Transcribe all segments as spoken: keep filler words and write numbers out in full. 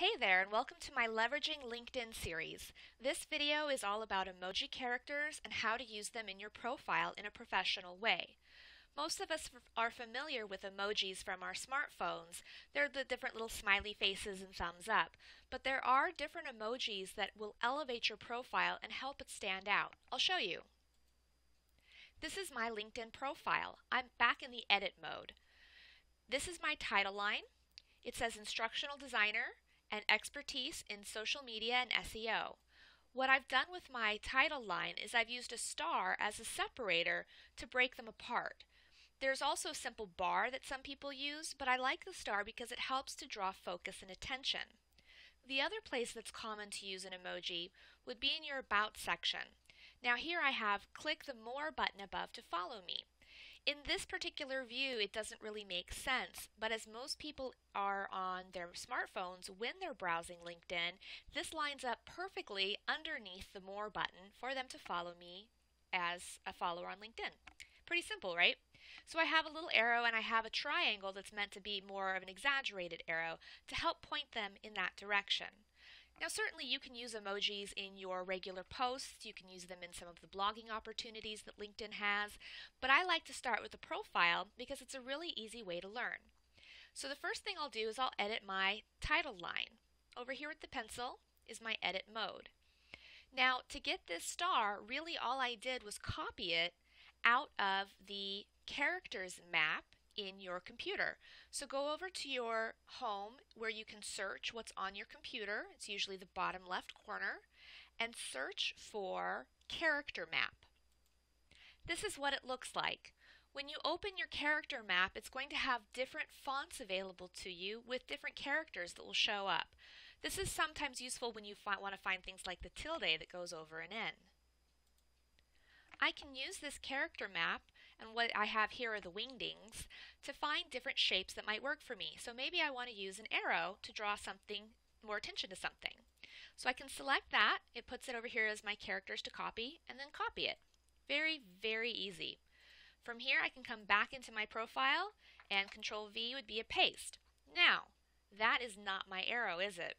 Hey there, and welcome to my Leveraging LinkedIn series. This video is all about emoji characters and how to use them in your profile in a professional way. Most of us are familiar with emojis from our smartphones. They're the different little smiley faces and thumbs up. But there are different emojis that will elevate your profile and help it stand out. I'll show you. This is my LinkedIn profile. I'm back in the edit mode. This is my title line. It says Instructional Designer and expertise in social media and S E O. What I've done with my title line is I've used a star as a separator to break them apart. There's also a simple bar that some people use, but I like the star because it helps to draw focus and attention. The other place that's common to use an emoji would be in your About section. Now here I have click the More button above to follow me. In this particular view, it doesn't really make sense, but as most people are on their smartphones when they're browsing LinkedIn, this lines up perfectly underneath the More button for them to follow me as a follower on LinkedIn. Pretty simple, right? So I have a little arrow and I have a triangle that's meant to be more of an exaggerated arrow to help point them in that direction. Now certainly you can use emojis in your regular posts, you can use them in some of the blogging opportunities that LinkedIn has, but I like to start with the profile because it's a really easy way to learn. So the first thing I'll do is I'll edit my title line. Over here with the pencil is my edit mode. Now to get this star, really all I did was copy it out of the characters map in your computer. So go over to your home where you can search what's on your computer. It's usually the bottom left corner, and search for character map. This is what it looks like. When you open your character map, it's going to have different fonts available to you with different characters that will show up. This is sometimes useful when you want to find things like the tilde that goes over an N. I can use this character map, and what I have here are the Wingdings, to find different shapes that might work for me. So maybe I want to use an arrow to draw something, more attention to something. So I can select that, it puts it over here as my characters to copy, and then copy it. Very, very easy. From here I can come back into my profile, and Control V would be a paste. Now, that is not my arrow, is it?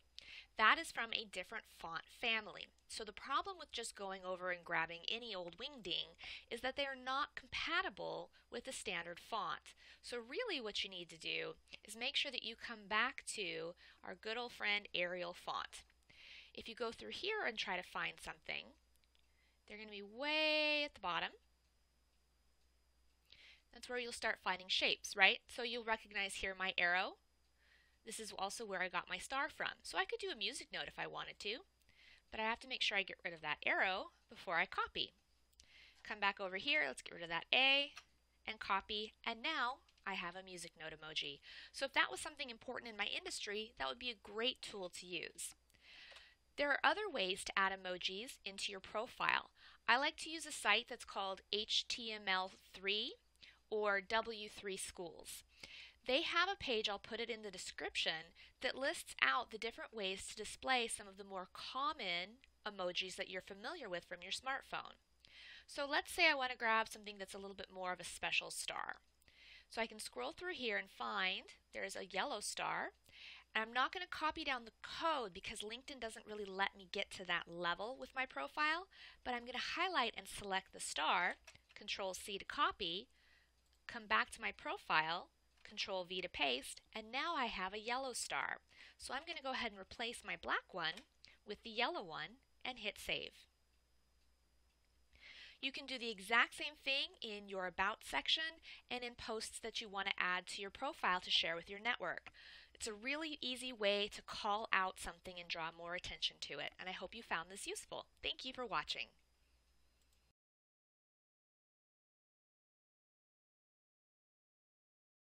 That is from a different font family. So the problem with just going over and grabbing any old Wingding is that they are not compatible with the standard font. So really what you need to do is make sure that you come back to our good old friend Arial font. If you go through here and try to find something, they're going to be way at the bottom. That's where you'll start finding shapes, right? So you'll recognize here my arrow. This is also where I got my star from. So I could do a music note if I wanted to, but I have to make sure I get rid of that arrow before I copy. Come back over here, let's get rid of that A, and copy, and now I have a music note emoji. So if that was something important in my industry, that would be a great tool to use. There are other ways to add emojis into your profile. I like to use a site that's called H T M L three or W three Schools. They have a page, I'll put it in the description, that lists out the different ways to display some of the more common emojis that you're familiar with from your smartphone. So let's say I want to grab something that's a little bit more of a special star. So I can scroll through here and find there's a yellow star. And I'm not going to copy down the code because LinkedIn doesn't really let me get to that level with my profile, but I'm going to highlight and select the star, Control C to copy, come back to my profile, Control V to paste, and now I have a yellow star. So I'm going to go ahead and replace my black one with the yellow one and hit save. You can do the exact same thing in your About section and in posts that you want to add to your profile to share with your network. It's a really easy way to call out something and draw more attention to it, and I hope you found this useful. Thank you for watching.